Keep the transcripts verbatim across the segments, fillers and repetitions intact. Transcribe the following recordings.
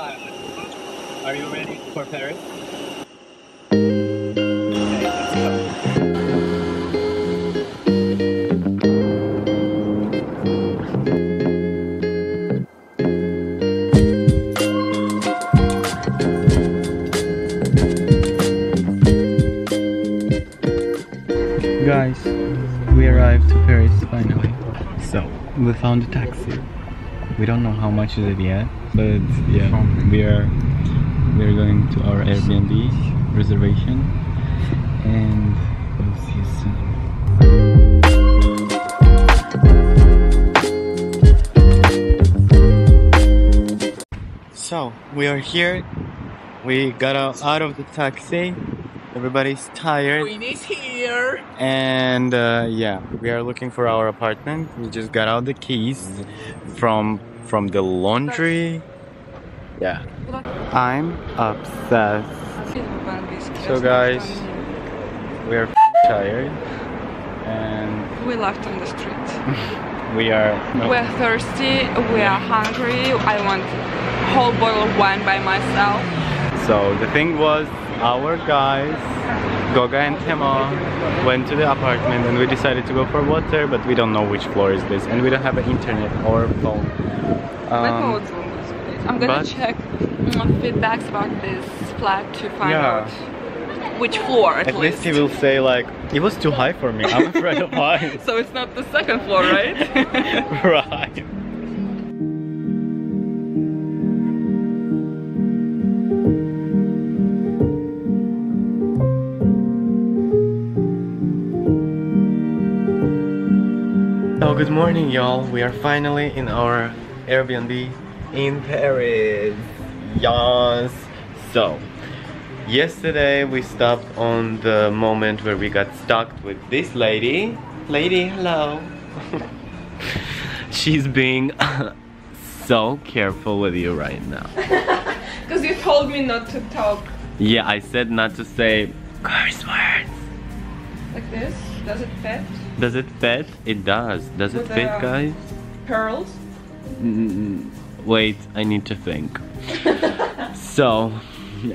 Are you ready for Paris? Guys, we arrived to Paris finally. So, we found a taxi. We don't know how much is it yet, but yeah, we are we are going to our Airbnb reservation, and we'll see you soon. So we are here. We got out of the taxi. Everybody's tired. Queen is here. And uh, yeah, we are looking for our apartment. We just got out the keys from from the laundry. Yeah. I'm obsessed. So guys, we are tired and we left on the street. we are no. We're thirsty, we are hungry. I want a whole bottle of wine by myself. So the thing was, our guys, Goga and Temo, went to the apartment and we decided to go for water, but we don't know which floor is this and we don't have an internet or phone. Um, I'm gonna check feedbacks about this flat to find yeah. out which floor at, at least. At least he will say like, it was too high for me, I'm afraid of heights. So it's not the second floor, right? Right. So good morning y'all, we are finally in our Airbnb in Paris. Yes. So yesterday we stopped on the moment where we got stuck with this lady. Lady, hello. She's being so careful with you right now. Because you told me not to talk. Yeah, I said not to say curse words. Like this? Does it fit? Does it fit? It does. Does it with fit, the, guys? Pearls? Mm, wait, I need to think. So,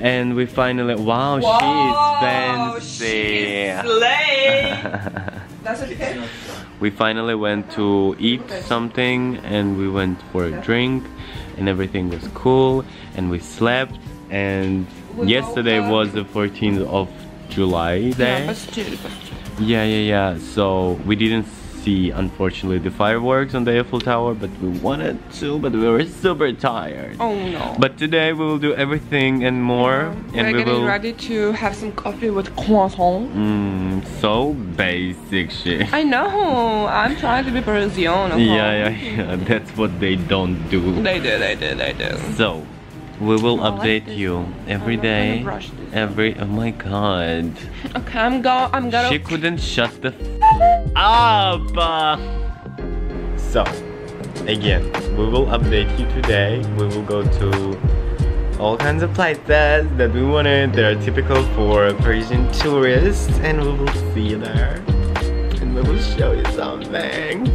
and we finally... Wow, wow she's fancy! She's slay! Does it fit? We finally went to eat okay. something, and we went for a drink, and everything was cool, and we slept, and we yesterday was the fourteenth of July day. Yeah, yeah, yeah. So we didn't see, unfortunately, the fireworks on the Eiffel Tower, but we wanted to, but we were super tired. Oh no. But today we will do everything and more. Yeah. And we're we getting will... ready to have some coffee with croissant. Mmm, so basic shit. I know, I'm trying to be Parisian. Okay? Yeah, yeah, yeah. That's what they don't do. They do, they do, they do. So, we will oh, update like you every day, every, oh my god. Okay, I'm go, I'm gonna- She couldn't shut the f up! So, again, we will update you today. We will go to all kinds of places that we wanted. They are typical for Parisian tourists. And we will see you there. And we will show you some things.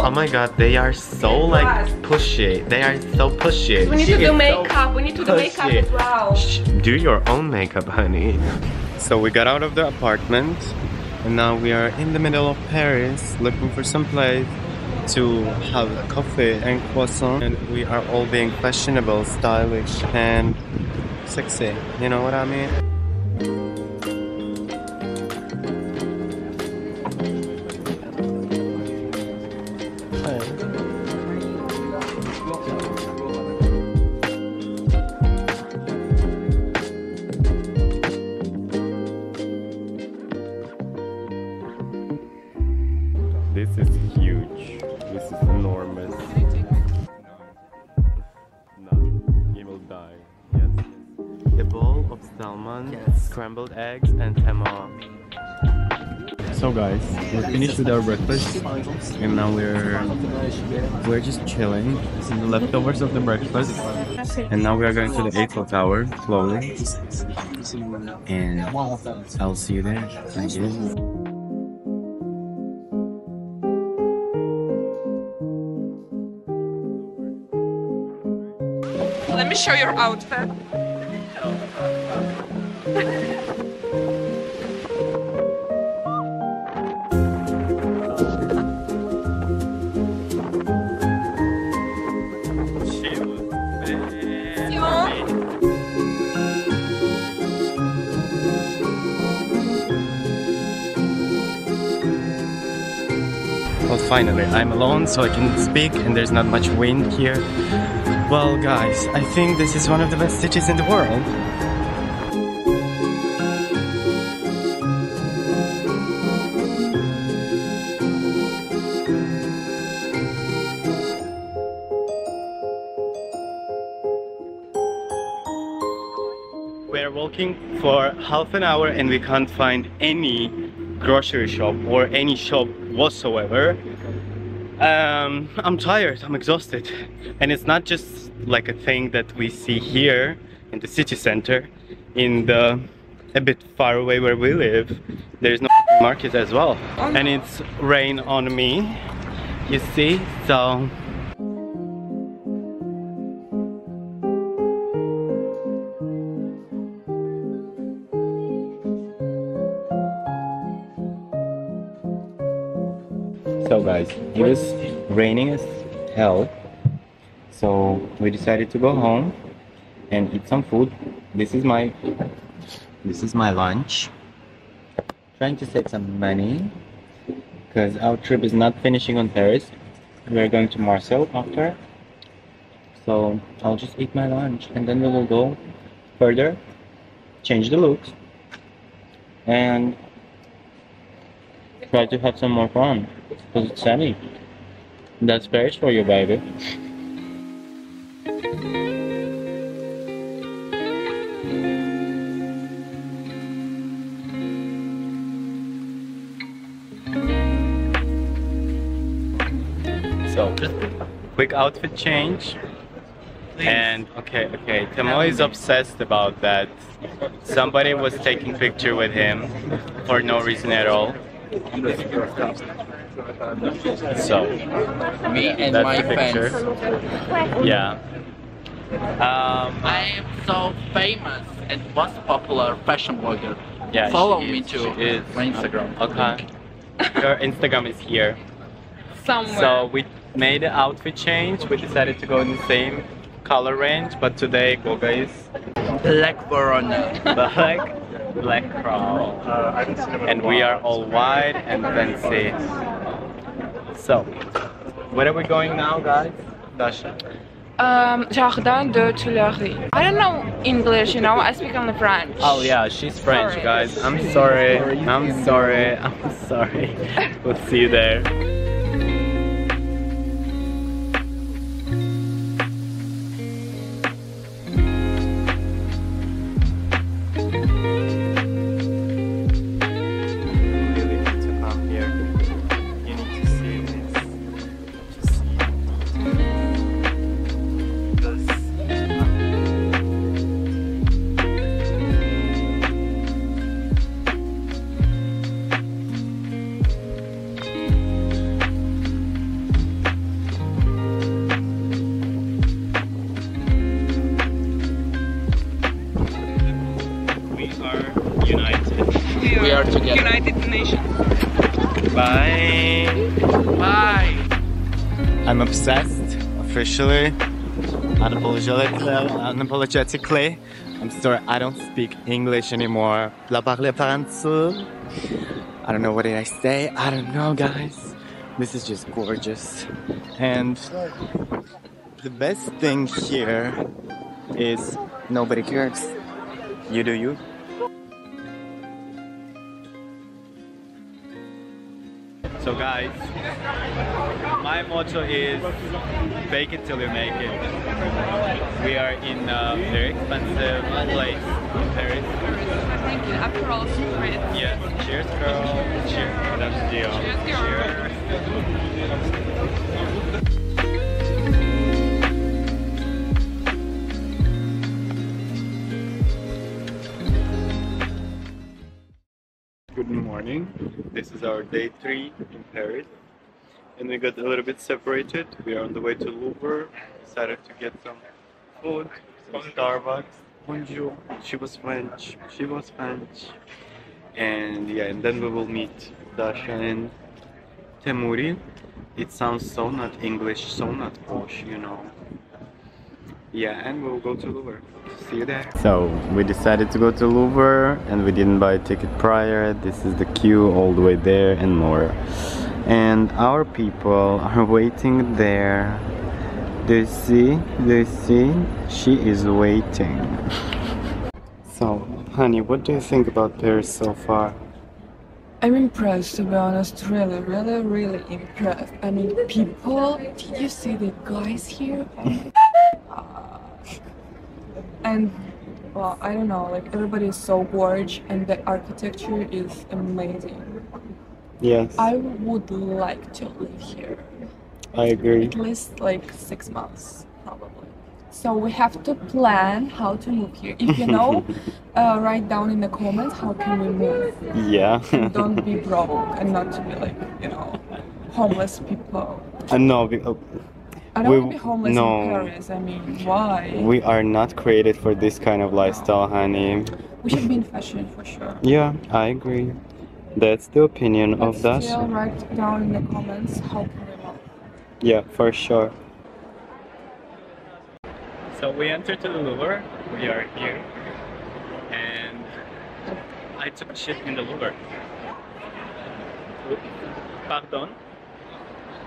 Oh my god, they are so like pushy. They are so pushy. We need she to do makeup. So we need to pushy. do makeup as well. Shh, do your own makeup, honey. So we got out of the apartment and now we are in the middle of Paris looking for some place to have a coffee and croissant. And we are all being fashionable, stylish and sexy. You know what I mean? This is huge. This is enormous. Can I take my clothes? No. No. He will die. Yes. A bowl of salmon, yes. Scrambled eggs, and Temo. So guys, we're finished with our breakfast, and now we're we're just chilling. This is the leftovers of the breakfast, and now we are going to the Eiffel Tower slowly. And I'll see you there. Thank you. Let me show your outfit. Well, finally, I'm alone, so I can speak, and there's not much wind here. Well, guys, I think this is one of the best cities in the world. We're walking for half an hour and we can't find any grocery shop or any shop whatsoever. Um, I'm tired, I'm exhausted, and it's not just like a thing that we see here in the city center. In the a bit far away where we live, there's no market as well, and it's rain on me, you see, so... So guys, it was raining as hell, so we decided to go home and eat some food. This is my this is my lunch. Trying to save some money because our trip is not finishing on Paris. We're going to Marseille after, so I'll just eat my lunch and then we will go further, change the looks, and try to have some more fun. Because it's sunny. That's Paris for you, baby. So, just quick outfit change. Please. And okay, okay, Temo is obsessed about that. Somebody was taking picture with him for no reason at all. So, me and that's my fans. Yeah. Um, I am so famous and most popular fashion blogger. Yeah, follow me is, too. Is. My Instagram. Okay. Your Instagram is here. Somewhere. So we made an outfit change. We decided to go in the same color range, but today Goga is black Verona. Black. Black crowd, uh, and we are all white and fancy. So, where are we going now, guys? Dasha. Um, Jardin de Tuileries. I don't know English, you know. I speak only French. Oh yeah, she's French, sorry. Guys. I'm sorry. I'm sorry. I'm sorry. We'll see you there. United Nations. Bye. Bye. I'm obsessed, officially, unapologetically. I'm sorry, I don't speak English anymore. La parle français. I don't know what did I say. I don't know, guys. This is just gorgeous. And the best thing here is nobody cares. You do you. So guys, my motto is fake it till you make it. We are in a very expensive place in Paris. Thank you. Aperol is great. Yes. Cheers, girl. Cheers. That's the deal. Cheers, girl. Cheers. Good morning. This is our day three in Paris, and we got a little bit separated. We are on the way to Louvre. Decided to get some food, in Starbucks. Bonjour. She was French. She was French. And yeah, and then we will meet Dasha and Temuri. It sounds so not English, so not posh, you know. Yeah, and we'll go to Louvre. See you there. So we decided to go to Louvre, and we didn't buy a ticket prior. This is the queue all the way there and more. And our people are waiting there. They see, they see, she is waiting. So, honey, what do you think about Paris so far? I'm impressed, to be honest, really, really, really impressed. I mean, people, did you see the guys here? Uh, and well, I don't know, like everybody is so gorgeous and the architecture is amazing. Yes, I would like to live here. I agree. At least like six months probably. So we have to plan how to move here. If you know, uh, write down in the comments how can we move. Yeah. And don't be broke and not to be like, you know, homeless people. Uh, no. We, uh, I don't we, want to be homeless no. in Paris, I mean, why? We are not created for this kind of lifestyle, no. honey. We should be in fashion, for sure. Yeah, I agree. That's the opinion Let's of Dasha. Still write down in the comments how can we move. Yeah, for sure. So we entered the Louvre, we are here, and I took a shit in the Louvre. Oops. Pardon?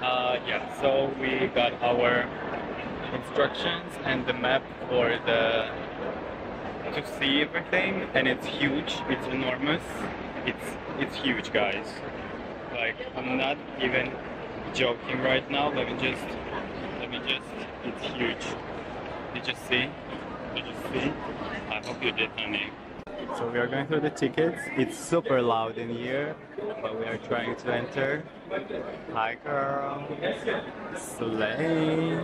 Uh, yeah, so we got our instructions and the map for the to see everything, and it's huge, it's enormous, it's it's huge, guys. Like I'm not even joking right now. Let me just, let me just, it's huge. Did you see? Did you see? I hope you did, honey. So we are going through the tickets. It's super loud in here, but we are trying to enter. Hi, girl. Slay.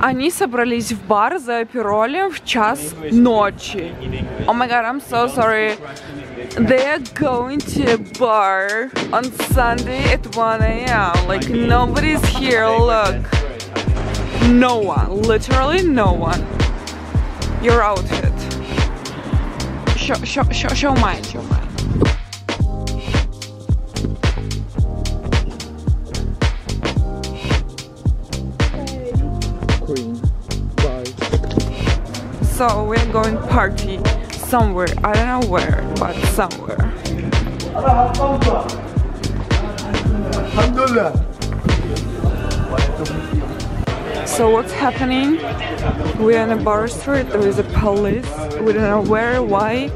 Они собрались в бар за аперолем в час ночи. Oh my god, I'm so sorry. They are going to a bar on Sunday at one A M Like nobody's here, look. No one, literally no one. Your outfit. Show, show, show, show mine, show mine. So we're going party somewhere, I don't know where, but somewhere. So what's happening? We're in a bar street, there is a police, we don't know where, why,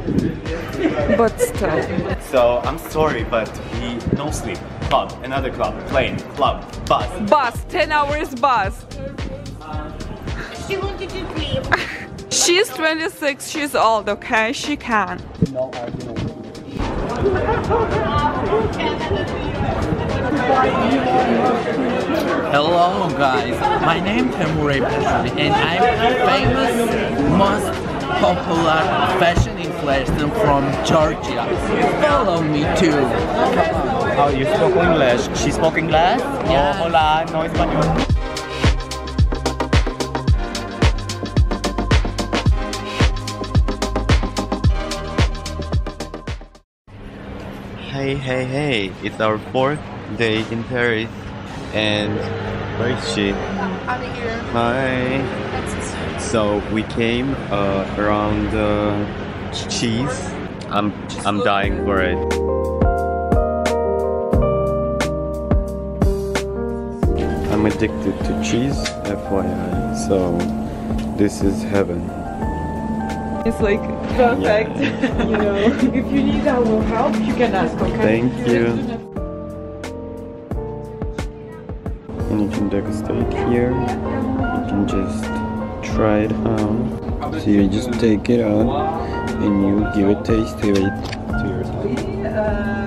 but still. So I'm sorry, but we don't sleep. Club, another club, plane, club, bus. Bus, ten hours bus. She wanted to sleep. She's twenty-six, she's old, okay? She can. Hello guys, my name is Temur Pashani and I'm the famous, most popular fashion influencer from Georgia. Follow me too. Oh, you spoke English? She spoke English? Yeah. Oh, hola, no español. Hey, hey, hey, it's our fourth day in Paris, and where is she? I'm out of here. Hi. So we came uh, around uh, cheese. I'm I'm dying for it. I'm addicted to cheese, F Y I. So this is heaven. It's like perfect, yeah. You know. If you need our help, you can ask, okay? Thank you. And you can deguste here. You can just try it out. So you just take it out and you give a taste to it. To yourself.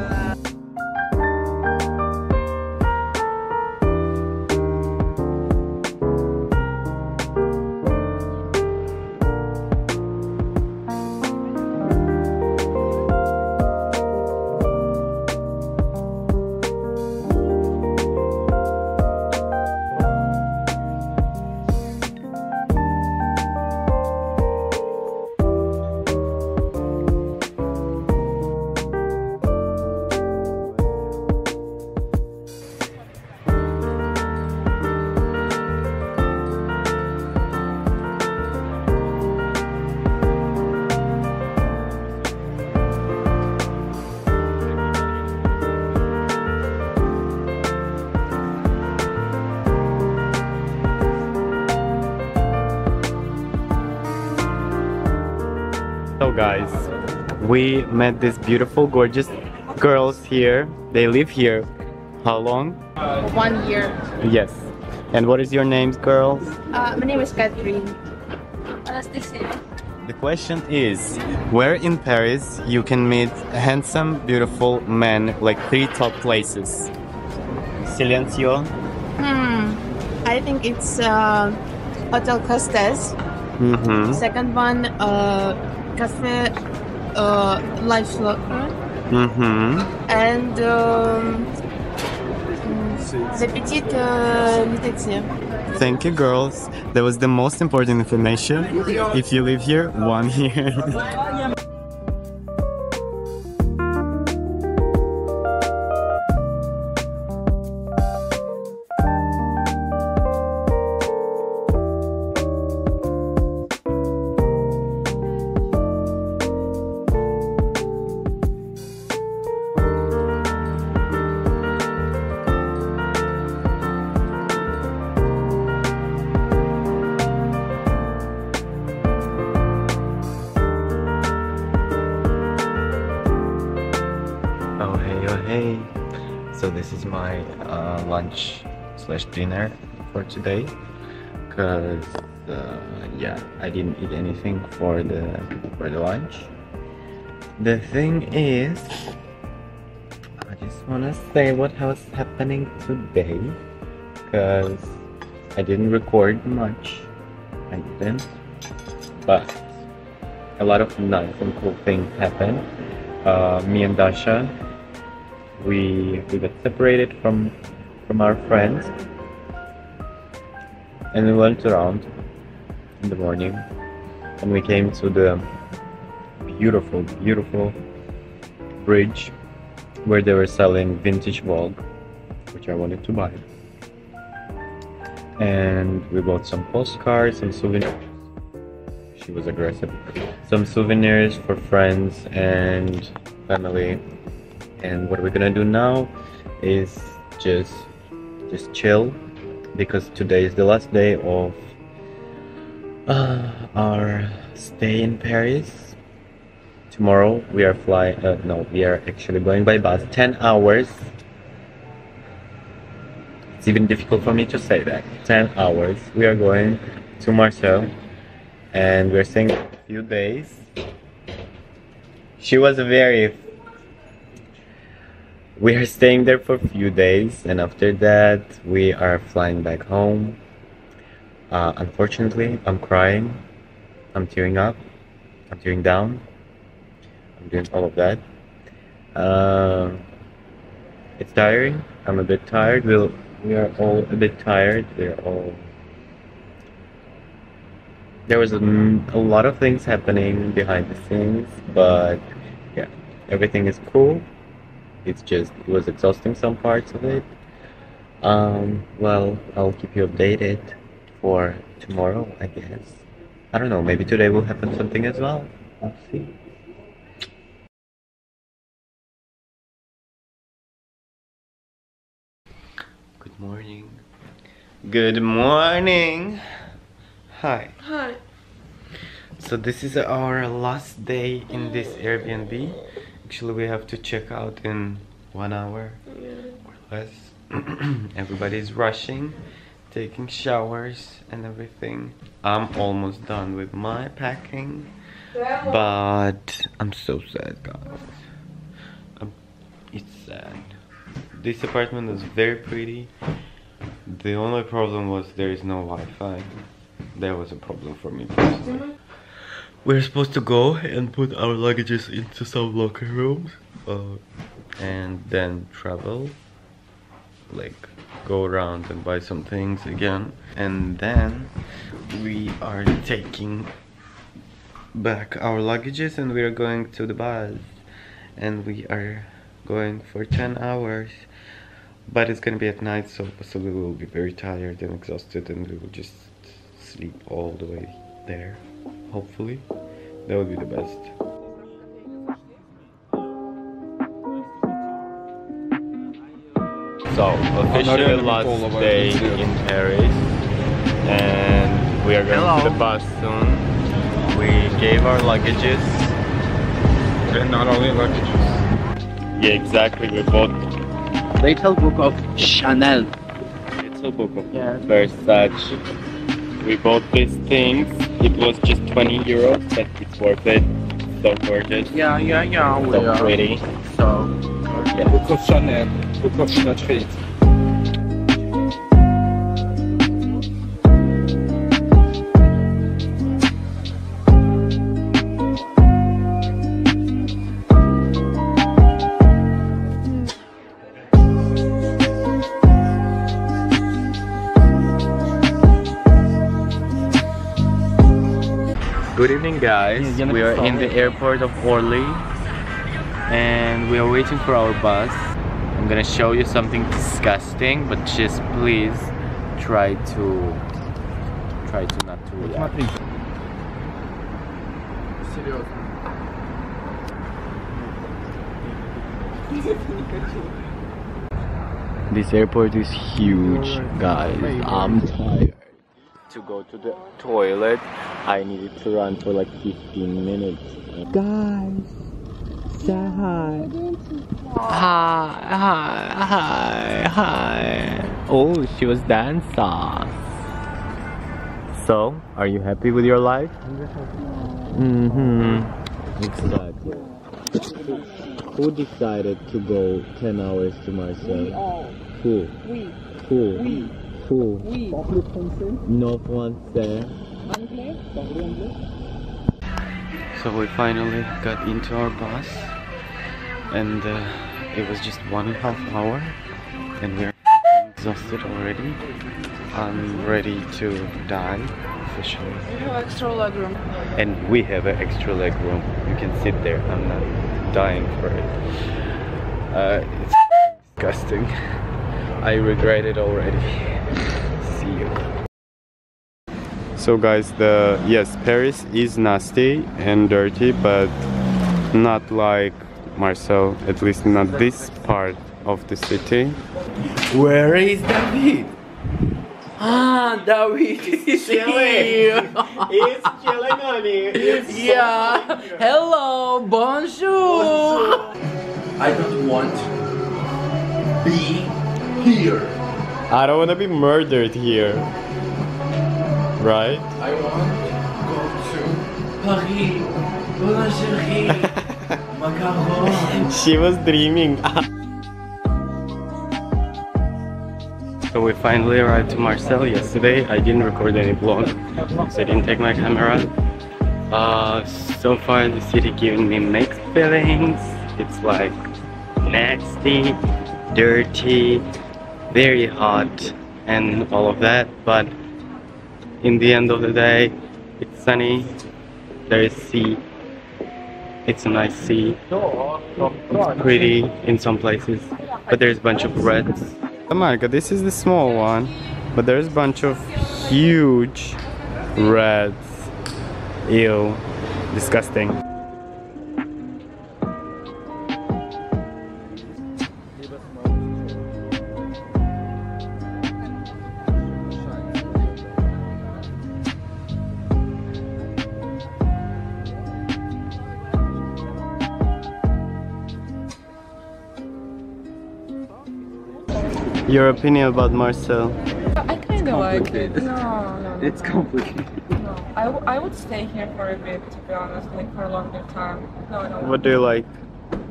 So guys, we met these beautiful, gorgeous girls here. They live here. How long? One year. Yes. And what is your name, girls? Uh, my name is Catherine. The question is, where in Paris you can meet handsome, beautiful men, like three top places? Silencio. Hmm. I think it's uh, Hotel Costes. Mm-hmm. Second one. Uh, Cafe uh, Life Locker. Mm-hmm. And um, the Petite uh, Thank you, girls. That was the most important information. If you live here, one here. Hey, so this is my uh, lunch slash dinner for today, cause uh, yeah, I didn't eat anything for the for the lunch. The thing is, I just wanna say what was happening today, cause I didn't record much. I didn't, but a lot of nice and cool things happened. Uh, me and Dasha. We, we got separated from from our friends, and we went around in the morning, and we came to the beautiful, beautiful bridge where they were selling vintage Vogue, which I wanted to buy. And we bought some postcards, some souvenirs. She was aggressive. Some souvenirs for friends and family. And what we're gonna do now is just just chill, because today is the last day of uh, our stay in Paris. Tomorrow we are fly. Uh, no, we are actually going by bus. Ten hours. It's even difficult for me to say that. Ten hours. We are going to Marseille, and we're staying a few days. She was very. We are staying there for a few days, and after that we are flying back home. Uh, unfortunately, I'm crying, I'm tearing up, I'm tearing down, I'm doing all of that. Uh, it's tiring, I'm a bit tired, we'll, we are all a bit tired, we're all... There was a, a lot of things happening behind the scenes, but yeah, everything is cool. it's just, it was exhausting some parts of it. Um, well, I'll keep you updated for tomorrow, I guess. I don't know, maybe today will happen something as well. Let's see. Good morning. Good morning. Hi. Hi. So this is our last day in this Airbnb. Actually, we have to check out in one hour yeah. or less. Everybody's rushing, taking showers and everything. I'm almost done with my packing, but I'm so sad, guys. I'm, it's sad. This apartment is very pretty. The only problem was there is no Wi-Fi. That was a problem for me personally. We're supposed to go and put our luggages into some locker rooms uh, and then travel, like go around and buy some things again, and then we are taking back our luggages and we are going to the bus, and we are going for ten hours, but it's gonna be at night, so possibly we will be very tired and exhausted and we will just sleep all the way there. Hopefully, that would be the best. So, officially last day in Paris, and we are going Hello. to the bus soon. We gave our luggages. They're not only luggages. Yeah, exactly, we bought little book of Chanel. Little book of yeah. Versace. We bought these things. It was just twenty euros, but it's worth it. So gorgeous. Yeah, yeah, yeah. We so are. pretty. So, yeah. Book of Chanel. Book of Chanel. Good evening, guys. We are in the airport of Orly and we are waiting for our bus. I'm gonna show you something disgusting, but just please try to try to not to react. This airport is huge, guys. I'm tired. To go to the toilet, I needed to run for like fifteen minutes. Guys, say hi. Hi, hi, hi, hi. Oh, she was dancing. So, are you happy with your life? Mm-hmm. Exactly. Who decided to go ten hours to Marseille? We all. Who? We. Who? We. Who? Oui. No français. So we finally got into our bus, and uh, it was just one and a half hour, and we're exhausted already. I'm ready to die officially. We have extra leg room. And we have an extra leg room. You can sit there. I'm not dying for it. Uh, it's disgusting. I regret it already. See you. So guys, the yes, Paris is nasty and dirty, but not like Marseille, at least not this part of the city. Where is David? Ah, David is chilling. Here. He's chilling on here. It's yeah. So here. Hello, bonjour. bonjour. I don't want to be here. I don't want to be murdered here. Right? I want to go to Paris, boulangerie, macaron. She was dreaming. So we finally arrived to Marseille yesterday. I didn't record any vlog, so I didn't take my camera. Uh, so far the city giving me mixed feelings. It's like nasty, dirty, very hot and all of that, but in the end of the day, it's sunny, there is sea, It's a nice sea. It's pretty in some places, but there's a bunch of reds. Oh my god, this is the small one, but there's a bunch of huge reds. Ew, disgusting. Your opinion about Marseille? I kind of like it. No, no. It's complicated. No, I, w I would stay here for a bit, to be honest, like for a longer time. No, I don't. What do you like?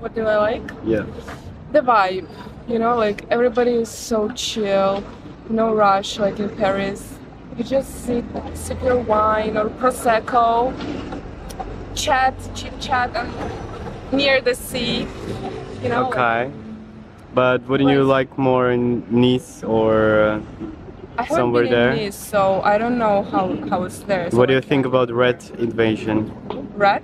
What do I like? Yeah. The vibe, you know, like everybody is so chill, no rush like in Paris. You just sip, sip your wine or Prosecco, chat, chit chat, and near the sea, you know. Okay. Like, but wouldn't you like more in Nice or uh, somewhere there? I haven't been in Nice, so I don't know how, how it's there. So what do you think about rat invasion? Rat?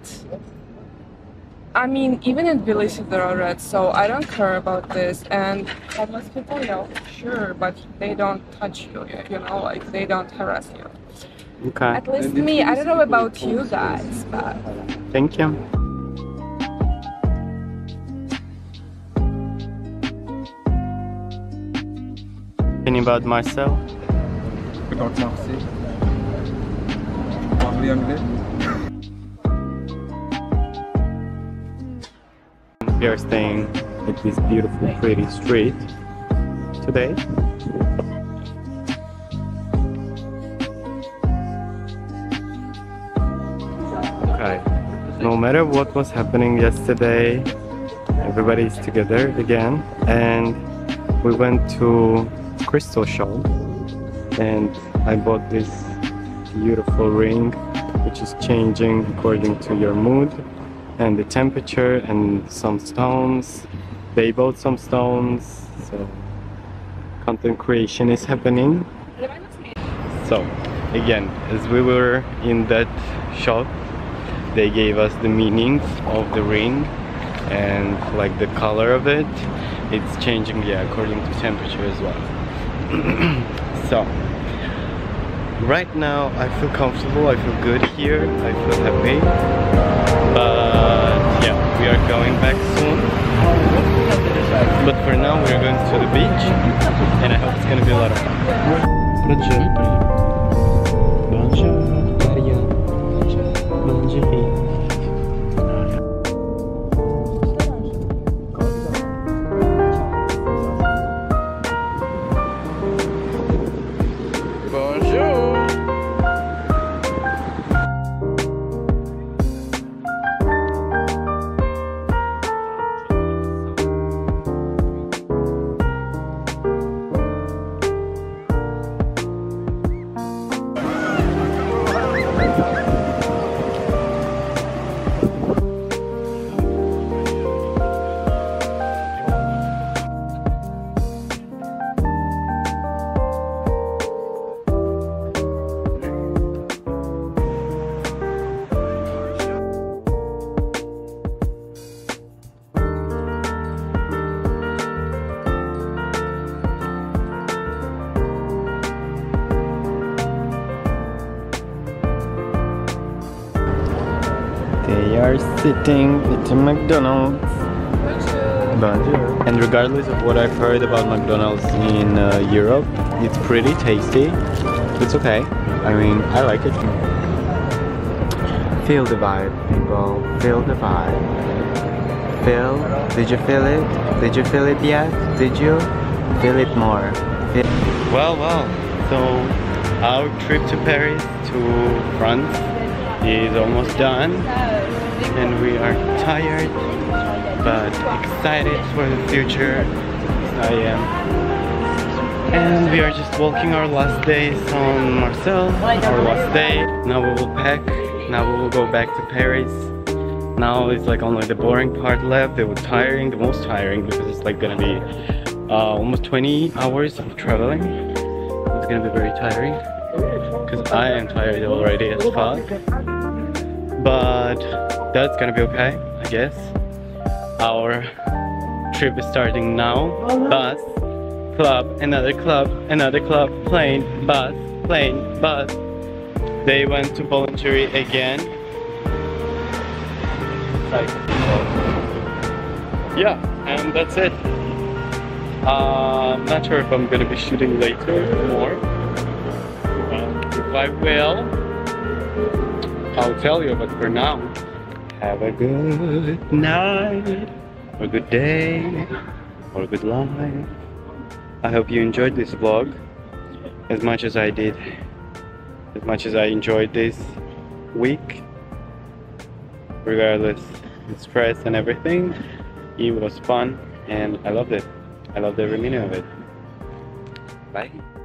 I mean, even in Belize there are rats, so I don't care about this. And homeless people, you know, sure, but they don't touch you, you know, like they don't harass you. Okay. At least me, I don't know about you guys, but... Thank you. About myself? About Marseille. Parler anglais. We are staying at this beautiful, pretty street today. Okay. No matter what was happening yesterday, everybody's together again, and we went to crystal shop and I bought this beautiful ring which is changing according to your mood and the temperature and some stones. They bought some stones, so content creation is happening. So again, as we were in that shop, they gave us the meanings of the ring and like the color of it. It's changing, yeah, according to temperature as well. So, right now I feel comfortable, I feel good here, I feel happy, but yeah, we are going back soon, but for now we are going to the beach, and I hope it's gonna be a lot of fun. Bonjour, Maria. Bonjour. Sitting at a McDonald's. Bonjour. And regardless of what I've heard about McDonald's in uh, Europe, it's pretty tasty. It's okay. I mean, I like it. Feel the vibe, people. Feel the vibe. Feel? Did you feel it? Did you feel it yet? Did you? Feel it more. Feel well, well. So, our trip to Paris, to France, is almost done. And we are tired, but excited for the future. I am. And we are just walking our last days on Marseille, our last day. Now we will pack, now we will go back to Paris. Now it's like only the boring part left, it was tiring, the most tiring, because it's like gonna be uh, almost twenty hours of traveling. It's gonna be very tiring, because I am tired already as fuck. but that's gonna be okay, I guess. Our trip is starting now. Oh, no. Bus, club, another club, another club, plane, bus, plane, bus. They went to voluntary again. Like, yeah, and that's it. Uh, I'm not sure if I'm gonna be shooting later or more. Uh, if I will, I'll tell you, but for now, have a good night, or a good day, or a good life. I hope you enjoyed this vlog as much as I did, as much as I enjoyed this week. Regardless of stress and everything, it was fun and I loved it. I loved every minute of it. Bye.